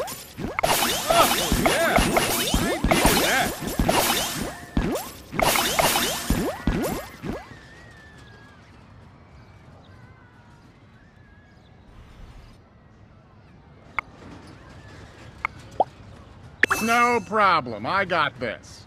Oh, yeah! I ain't needed that! No problem, I got this.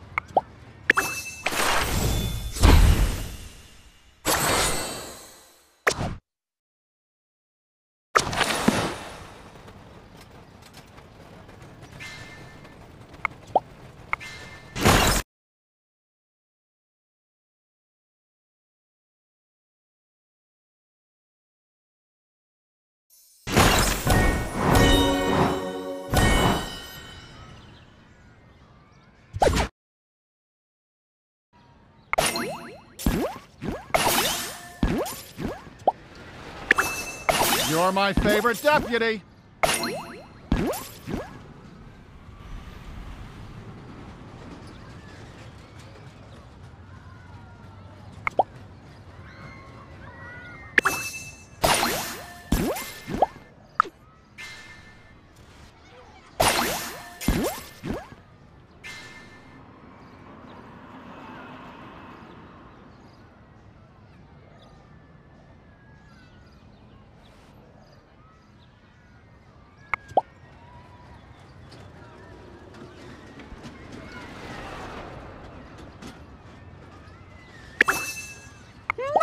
You're my favorite deputy!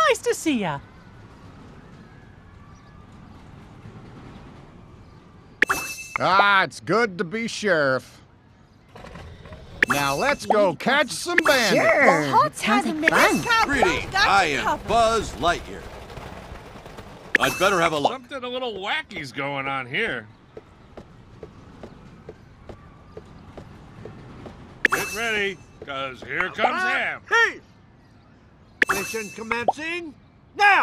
Nice to see ya. Ah, it's good to be sheriff. Now let's go catch some bandits. Sure. The Hulk's having fun. Greetings, I am Buzz Lightyear. I'd better have a look. Something a little wacky's going on here. Get ready, cause here comes Ham. Hey! Mission commencing now!